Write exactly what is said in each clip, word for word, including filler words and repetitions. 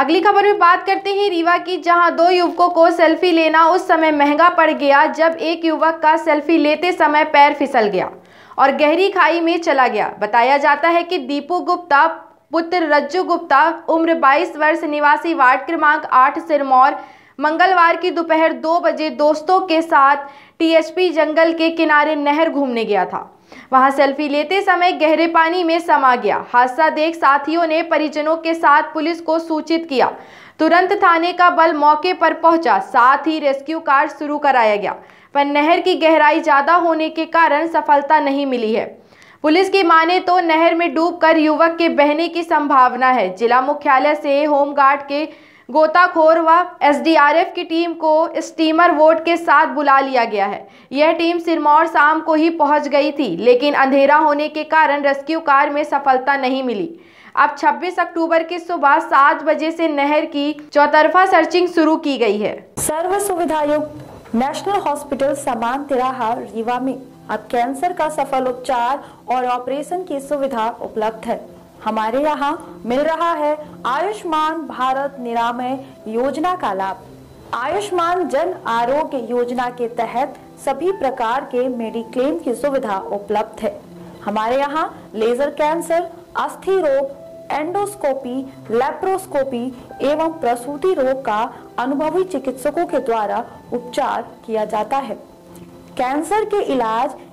अगली खबर में बात करते हैं रीवा की, जहां दो युवकों को सेल्फी लेना उस समय महंगा पड़ गया जब एक युवक का सेल्फी लेते समय पैर फिसल गया और गहरी खाई में चला गया। बताया जाता है कि दीपक गुप्ता पुत्र रज्जु गुप्ता उम्र बाईस वर्ष निवासी वार्ड क्रमांक आठ सिरमौर मंगलवार की दोपहर दो बजे दोस्तों के साथ टीएचपी जंगल के किनारे नहर घूमने गया था। वहां सेल्फी लेते समय गहरे पानी में समा गया। हादसा देख साथियों ने परिजनों के साथ पुलिस को सूचित किया। तुरंत थाने का बल मौके पर पहुंचा, साथ ही रेस्क्यू कार शुरू कराया गया, पर नहर की गहराई ज्यादा होने के कारण सफलता नहीं मिली है। पुलिस की माने तो नहर में डूबकर युवक के बहने की संभावना है। जिला मुख्यालय से होमगार्ड के गोताखोर व एसडीआरएफ की टीम को स्टीमर बोट के साथ बुला लिया गया है। यह टीम सिरमौर शाम को ही पहुंच गई थी, लेकिन अंधेरा होने के कारण रेस्क्यू कार में सफलता नहीं मिली। अब छब्बीस अक्टूबर की सुबह सात बजे से नहर की चौतरफा सर्चिंग शुरू की गई है। सर्व सुविधायुक्त नेशनल हॉस्पिटल समान तिराहा रीवा में अब कैंसर का सफल उपचार और ऑपरेशन की सुविधा उपलब्ध है। हमारे यहाँ मिल रहा है आयुष्मान भारत निरामय योजना का लाभ। आयुष्मान जन आरोग्य योजना के तहत सभी प्रकार के मेडिक्लेम की सुविधा उपलब्ध है। हमारे यहाँ लेजर कैंसर, अस्थि रोग, एंडोस्कोपी, लेप्रोस्कोपी एवं प्रसूति रोग का अनुभवी चिकित्सकों के द्वारा उपचार किया जाता है। कैंसर के इलाज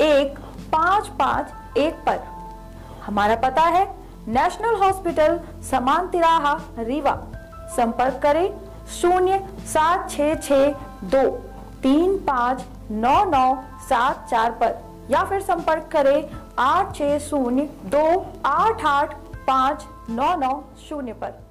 एक पाँच पाँच एक पर। हमारा पता है नेशनल हॉस्पिटल समान तिराहा रीवा। संपर्क करें शून्य सात छः छः दो तीन पाँच नौ नौ सात चार पर, या फिर संपर्क करें आठ छः शून्य दो आठ आठ पाँच नौ नौ शून्य पर।